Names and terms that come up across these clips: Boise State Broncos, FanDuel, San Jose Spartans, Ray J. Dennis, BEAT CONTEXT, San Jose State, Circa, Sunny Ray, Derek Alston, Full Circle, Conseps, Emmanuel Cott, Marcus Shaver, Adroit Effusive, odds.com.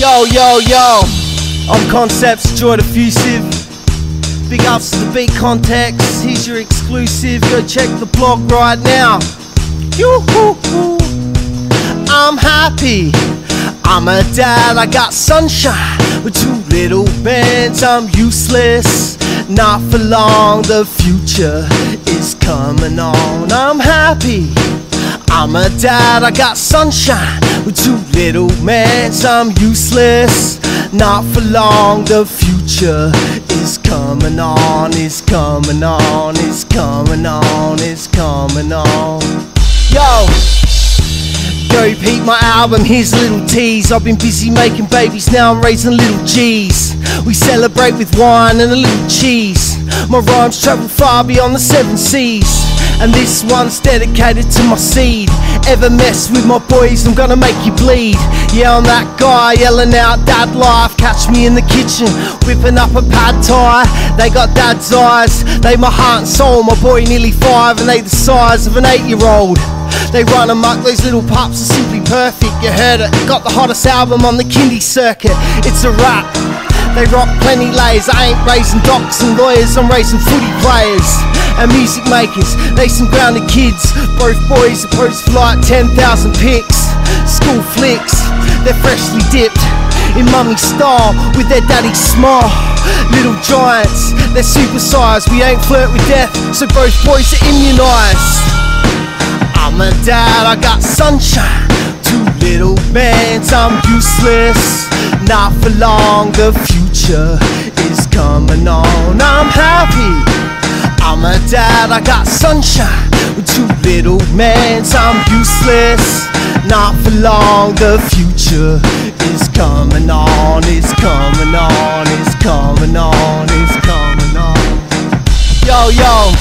Yo, I'm Conseps, Joy Diffusive. Big ups to the Beat Contacts, here's your exclusive. Go check the blog right now. Yoo-hoo-hoo. I'm happy, I'm a dad, I got sunshine. With two little bands, I'm useless. Not for long, the future is coming on. I'm happy, I'm a dad, I got sunshine. With two little mans, I'm useless. Not for long, the future is coming on. It's coming on, it's coming on, it's coming on. Yo, go peep my album, here's a little tease. I've been busy making babies, now I'm raising little G's. We celebrate with wine and a little cheese. My rhymes travel far beyond the 7 seas. And this one's dedicated to my seed. Ever mess with my boys, I'm gonna make you bleed. Yeah, I'm that guy yelling out dad life. Catch me in the kitchen, whipping up a pad thai. They got dad's eyes, they my heart and soul. My boy nearly 5 and they the size of an 8-year-old. They run amok, those little pups are simply perfect. You heard it, got the hottest album on the kindy circuit. It's a wrap. They rock plenty layers, I ain't raising docs and lawyers, I'm raising footy players and music makers. They some grounded kids, both boys opposed for like 10,000 picks. School flicks, they're freshly dipped in mummy style with their daddy smile. Little giants, they're supersized, we ain't flirt with death, so both boys are immunised. I'm a dad, I got sunshine. Two little mans, I'm useless. Not for long, the future is coming on. I'm happy, I'm a dad, I got sunshine. With two little mans, I'm useless. Not for long, the future is coming on. It's coming on, it's coming on, it's coming on. Yo,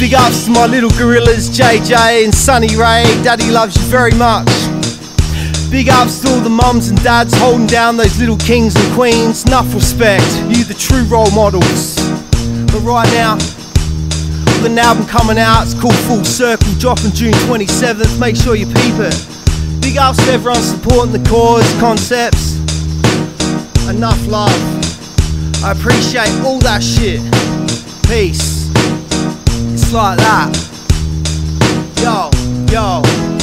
big ups to my little gorillas, JJ and Sunny Ray. Daddy loves you very much. Big ups to all the mums and dads holding down those little kings and queens. Enough respect, you the true role models. But right now, with an album coming out, it's called Full Circle, dropping June 27th, make sure you peep it. Big ups to everyone supporting the cause, Concepts. Enough love. I appreciate all that shit. Peace. It's like that. Yo.